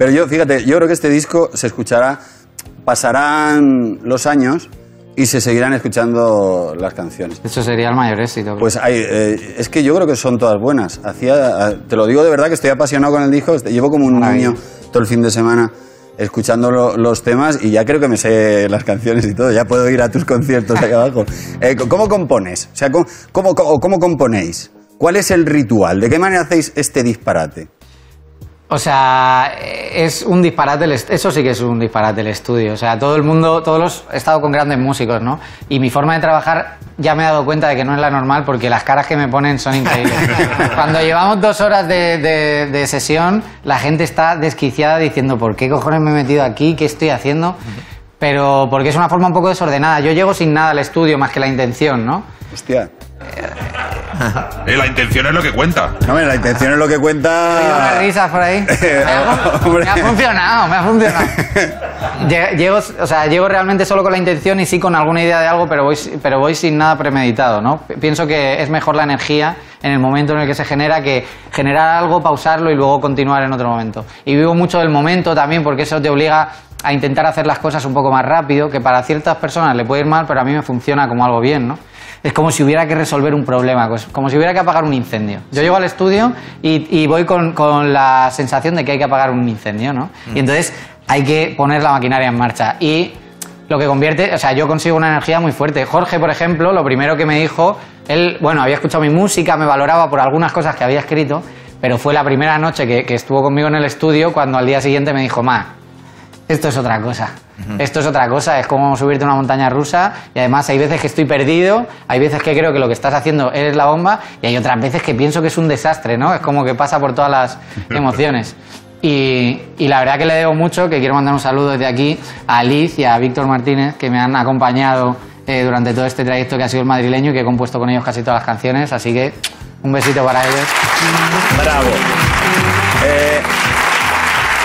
Pero yo, fíjate, yo creo que este disco se escuchará, pasarán los años y se seguirán escuchando las canciones. Eso sería el mayor éxito. Pues hay, es que yo creo que son todas buenas. Te lo digo de verdad que estoy apasionado con el disco. Llevo como un niño todo el fin de semana escuchando los temas y ya creo que me sé las canciones y todo. Ya puedo ir a tus conciertos aquí abajo. ¿Cómo compones? O sea, ¿cómo componéis? ¿Cuál es el ritual? ¿De qué manera hacéis este disparate? O sea, es un disparate, eso sí que es un disparate del estudio. O sea, todo el mundo, he estado con grandes músicos, ¿no? Y mi forma de trabajar ya me he dado cuenta de que no es la normal porque las caras que me ponen son increíbles. Cuando llevamos 2 horas de sesión, la gente está desquiciada diciendo ¿por qué cojones me he metido aquí? ¿Qué estoy haciendo? Pero porque es una forma un poco desordenada. Yo llego sin nada al estudio más que la intención, ¿no? Hostia. La intención es lo que cuenta. No, la intención es lo que cuenta. Hay risas por ahí. Me ha funcionado, Llego, o sea, llego realmente solo con la intención y sí con alguna idea de algo, pero voy sin nada premeditado, ¿no? Pienso que es mejor la energía en el momento en el que se genera que generar algo, pausarlo y luego continuar en otro momento. Y vivo mucho del momento también porque eso te obliga a intentar hacer las cosas un poco más rápido, que para ciertas personas le puede ir mal, pero a mí me funciona como algo bien, ¿no? Es como si hubiera que resolver un problema, como si hubiera que apagar un incendio. Yo llego al estudio y voy con la sensación de que hay que apagar un incendio, ¿no? Y entonces hay que poner la maquinaria en marcha. Y lo que convierte... O sea, yo consigo una energía muy fuerte. Jorge, por ejemplo, lo primero que me dijo... Él, bueno, había escuchado mi música, me valoraba por algunas cosas que había escrito, pero fue la primera noche que estuvo conmigo en el estudio cuando al día siguiente me dijo, ma, esto es otra cosa. Esto es otra cosa, es como subirte a una montaña rusa y además hay veces que estoy perdido, hay veces que creo que lo que estás haciendo eres la bomba y hay otras veces que pienso que es un desastre, ¿no? Es como que pasa por todas las emociones. Y la verdad que le debo mucho, que quiero mandar un saludo desde aquí a Liz y a Víctor Martínez que me han acompañado durante todo este trayecto que ha sido el madrileño y que he compuesto con ellos casi todas las canciones, así que un besito para ellos. Bravo.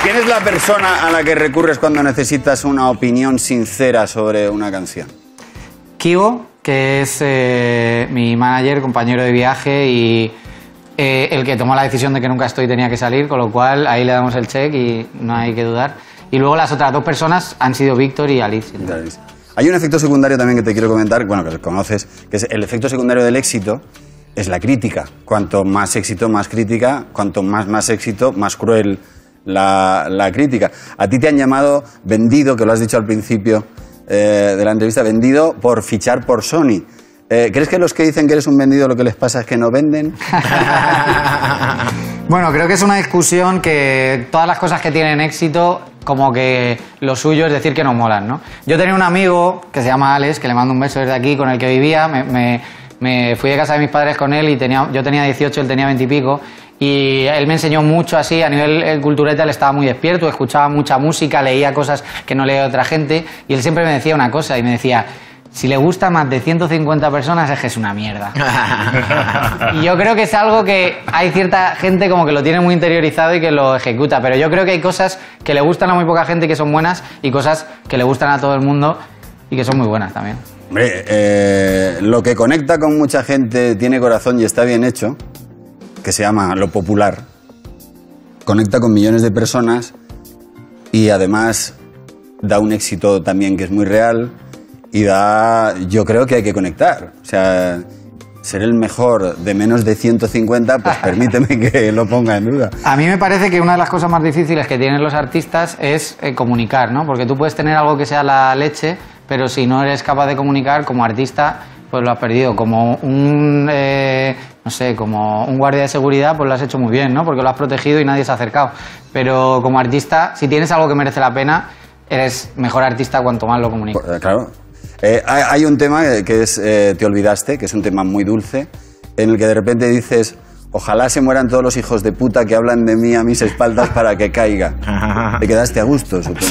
¿Quién es la persona a la que recurres cuando necesitas una opinión sincera sobre una canción? Kivo, que es mi manager, compañero de viaje y el que tomó la decisión de que Nunca Estoy tenía que salir, con lo cual ahí le damos el check y no hay que dudar. Y luego las otras 2 personas han sido Víctor y Alice. Entonces. Hay un efecto secundario también que te quiero comentar, bueno, que conoces, que es el efecto secundario del éxito. Es la crítica. Cuanto más éxito, más crítica. Cuanto más éxito, más cruel la crítica. A ti te han llamado vendido, que lo has dicho al principio de la entrevista, vendido por fichar por Sony. ¿Crees que los que dicen que eres un vendido lo que les pasa es que no venden? Bueno, creo que es una discusión que todas las cosas que tienen éxito, como que lo suyo es decir que no molan, ¿no? Yo tenía un amigo que se llama Alex, que le mando un beso desde aquí, con el que vivía. Me fui de casa de mis padres con él y yo tenía 18, él tenía 20 y pico. Y él me enseñó mucho así, a nivel cultureta él estaba muy despierto, escuchaba mucha música, leía cosas que no leía otra gente y él siempre me decía una cosa y me decía, si le gusta más de 150 personas es que es una mierda. Y yo creo que es algo que hay cierta gente como que lo tiene muy interiorizado y que lo ejecuta, pero yo creo que hay cosas que le gustan a muy poca gente y que son buenas y cosas que le gustan a todo el mundo y que son muy buenas también. Hombre, lo que conecta con mucha gente tiene corazón y está bien hecho, que se llama lo popular, conecta con millones de personas y además da un éxito también que es muy real y da... Yo creo que hay que conectar, o sea, ser el mejor de menos de 150, pues permíteme que lo ponga en duda. A mí me parece que una de las cosas más difíciles que tienen los artistas es comunicar, ¿no? Porque tú puedes tener algo que sea la leche, pero si no eres capaz de comunicar como artista, pues lo has perdido. Como un... no sé, como un guardia de seguridad, pues lo has hecho muy bien, ¿no? Porque lo has protegido y nadie se ha acercado. Pero como artista, si tienes algo que merece la pena, eres mejor artista cuanto más lo comunicas. Claro. Hay un tema que es Te olvidaste, que es un tema muy dulce, en el que de repente dices, ojalá se mueran todos los hijos de puta que hablan de mí a mis espaldas para que caiga. Te quedaste a gusto, supongo.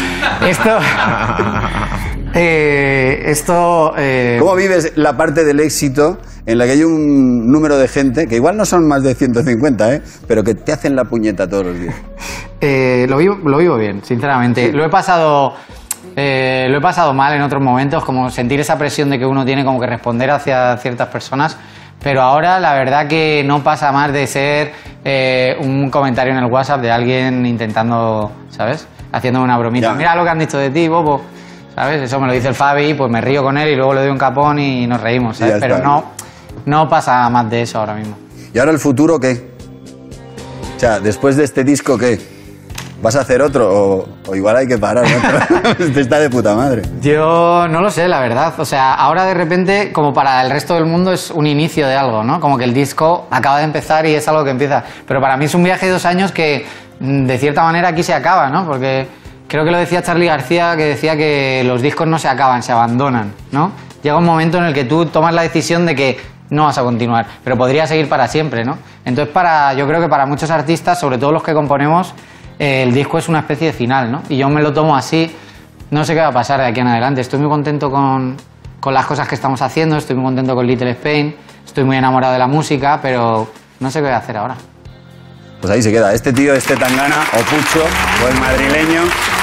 ¿Cómo vives la parte del éxito en la que hay un número de gente, que igual no son más de 150, pero que te hacen la puñeta todos los días? Lo vivo bien, sinceramente. Sí. Lo he pasado mal en otros momentos, como sentir esa presión de que uno tiene como que responder hacia ciertas personas, Pero ahora la verdad que no pasa más de ser un comentario en el WhatsApp de alguien intentando, ¿sabes? Haciéndome una bromita. Ya. Mira lo que han dicho de ti, bobo. ¿Sabes? Eso me lo dice el Fabi, pues me río con él y luego le doy un capón y nos reímos, ¿sabes? Pero no pasa más de eso ahora mismo. ¿Y ahora el futuro qué? O sea, después de este disco, ¿qué? ¿Vas a hacer otro? O igual hay que parar, ¿no? Este está de puta madre. Yo no lo sé, la verdad. O sea, ahora de repente, como para el resto del mundo, es un inicio de algo, ¿no? Como que el disco acaba de empezar y es algo que empieza. Pero para mí es un viaje de 2 años que, de cierta manera, aquí se acaba, ¿no? Porque... creo que lo decía Charly García, que decía que los discos no se acaban, se abandonan, ¿no? Llega un momento en el que tú tomas la decisión de que no vas a continuar, pero podría seguir para siempre, ¿no? Entonces, yo creo que para muchos artistas, sobre todo los que componemos, el disco es una especie de final, ¿no? Y yo me lo tomo así, no sé qué va a pasar de aquí en adelante. Estoy muy contento con las cosas que estamos haciendo, estoy muy contento con Little Spain, estoy muy enamorado de la música, pero no sé qué voy a hacer ahora. Pues ahí se queda. Este tío, este Tangana, o Pucho, buen madrileño...